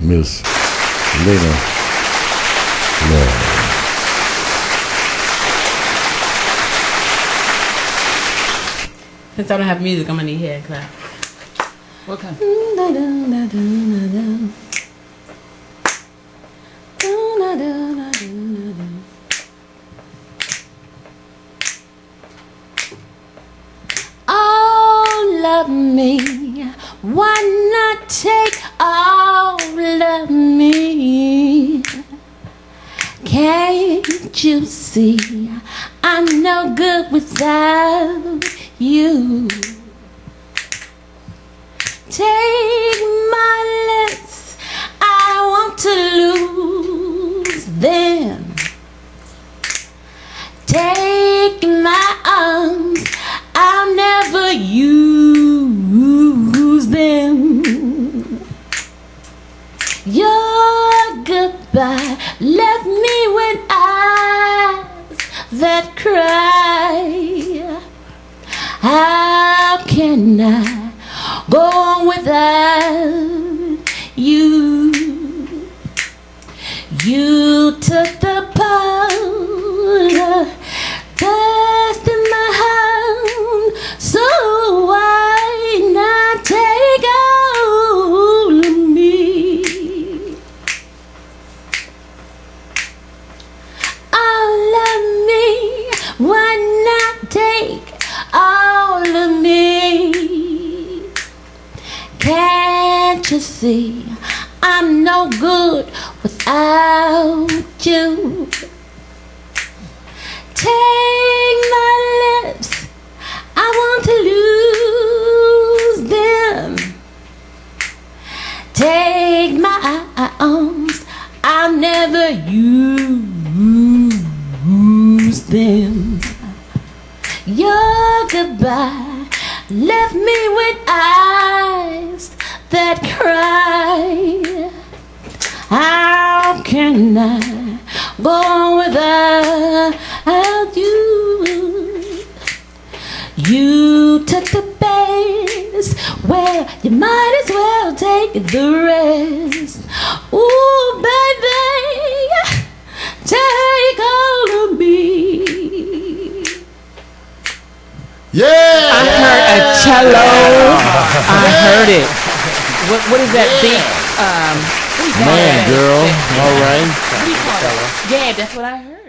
Miss Lena. Love. Since I don't have music, I'm gonna need hair clap. What kind? All of me, why not take all of me? Can't you see I'm no good without you? Take my lips, I want to lose them. Take my arms, I'll never use them. Your goodbye left me with eyes that cry. How can I go on without you? You took the power, dust in my hand, so why not take all of me? All of me, why not take all of me? Can't you see I'm no good without you? Take my lips, I want to lose them. Take my arms, I'll never use them. Your goodbye left me with eyes that cry. How can I go on without you? You took the base, well, you might as well take the rest. Ooh, baby, take all of me. Yeah! I heard a cello. Yeah. I heard it. What is that beat? Man, girl. All right. What do you call it? Yeah, that's what I heard.